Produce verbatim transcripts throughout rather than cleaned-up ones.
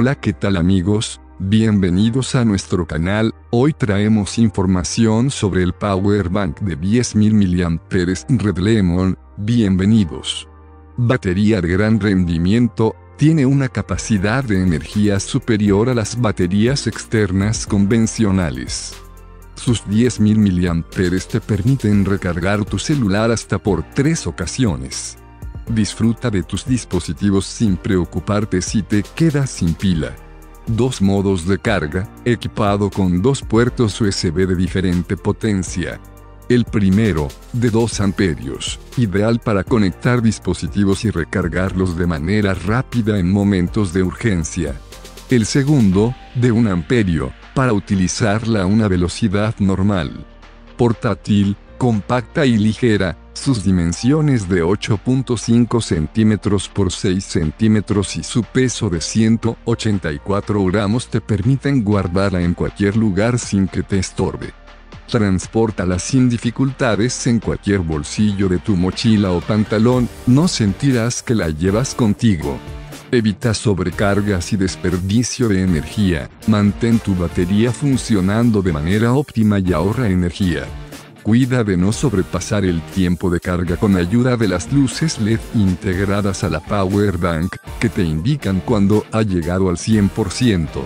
Hola, ¿qué tal amigos? Bienvenidos a nuestro canal. Hoy traemos información sobre el Power Bank de diez mil miliamperios hora Redlemon. Bienvenidos. Batería de gran rendimiento. Tiene una capacidad de energía superior a las baterías externas convencionales. Sus diez mil miliamperios hora te permiten recargar tu celular hasta por tres ocasiones. Disfruta de tus dispositivos sin preocuparte si te quedas sin pila. Dos modos de carga, equipado con dos puertos U S B de diferente potencia. El primero, de dos amperios, ideal para conectar dispositivos y recargarlos de manera rápida en momentos de urgencia. El segundo, de un amperio, para utilizarla a una velocidad normal. Portátil, compacta y ligera. Sus dimensiones de ocho punto cinco centímetros por seis centímetros y su peso de ciento ochenta y cuatro gramos te permiten guardarla en cualquier lugar sin que te estorbe. Transpórtala sin dificultades en cualquier bolsillo de tu mochila o pantalón, no sentirás que la llevas contigo. Evita sobrecargas y desperdicio de energía, mantén tu batería funcionando de manera óptima y ahorra energía. Cuida de no sobrepasar el tiempo de carga con ayuda de las luces L E D integradas a la Power Bank, que te indican cuando ha llegado al cien por ciento.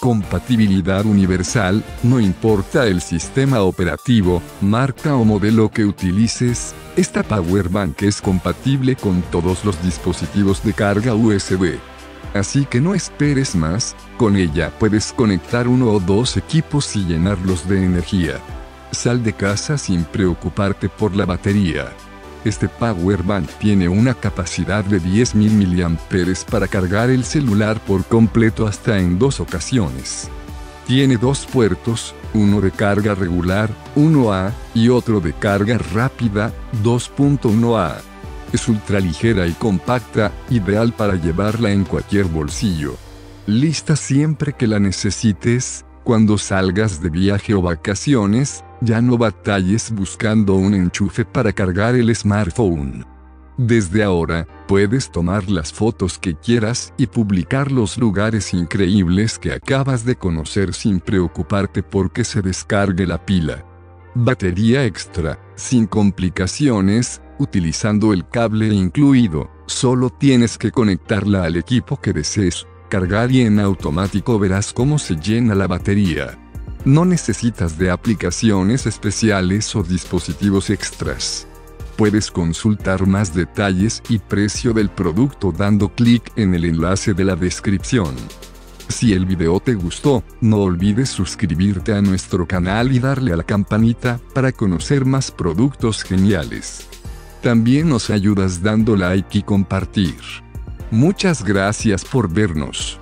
Compatibilidad universal, no importa el sistema operativo, marca o modelo que utilices, esta Power Bank es compatible con todos los dispositivos de carga U S B. Así que no esperes más, con ella puedes conectar uno o dos equipos y llenarlos de energía. Sal de casa sin preocuparte por la batería. Este Power Bank tiene una capacidad de diez mil miliamperios hora para cargar el celular por completo hasta en dos ocasiones. Tiene dos puertos, uno de carga regular, uno A, y otro de carga rápida, dos punto uno A. Es ultraligera y compacta, ideal para llevarla en cualquier bolsillo. Lista siempre que la necesites. Cuando salgas de viaje o vacaciones, ya no batalles buscando un enchufe para cargar el smartphone. Desde ahora, puedes tomar las fotos que quieras y publicar los lugares increíbles que acabas de conocer sin preocuparte porque se descargue la pila. Batería extra, sin complicaciones, utilizando el cable incluido, solo tienes que conectarla al equipo que desees. Cargar y en automático verás cómo se llena la batería. No necesitas de aplicaciones especiales o dispositivos extras. Puedes consultar más detalles y precio del producto dando clic en el enlace de la descripción. Si el video te gustó, no olvides suscribirte a nuestro canal y darle a la campanita para conocer más productos geniales. También nos ayudas dando like y compartir. Muchas gracias por vernos.